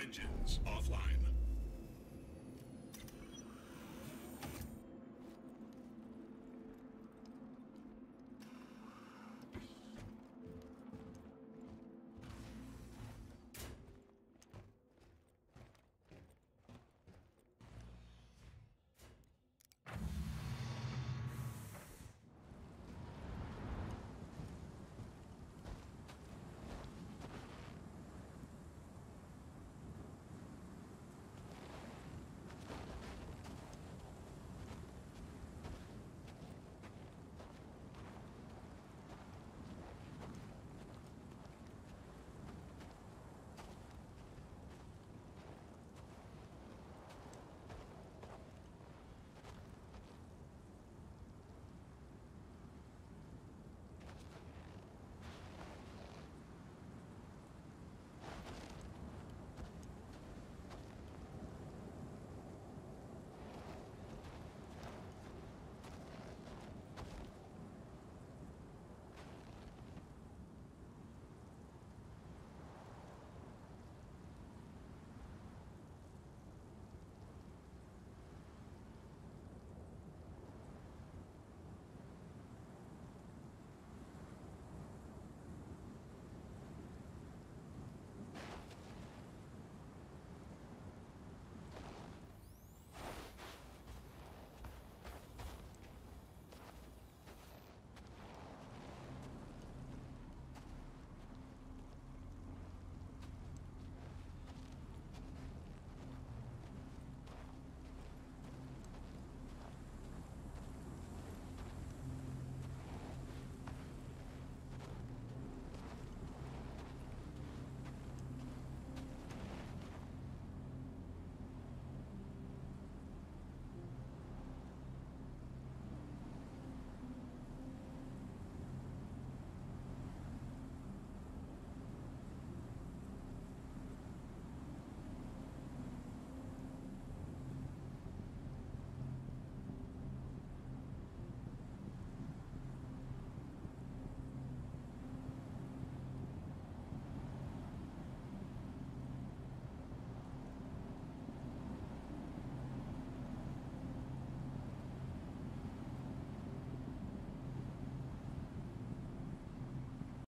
Engines off.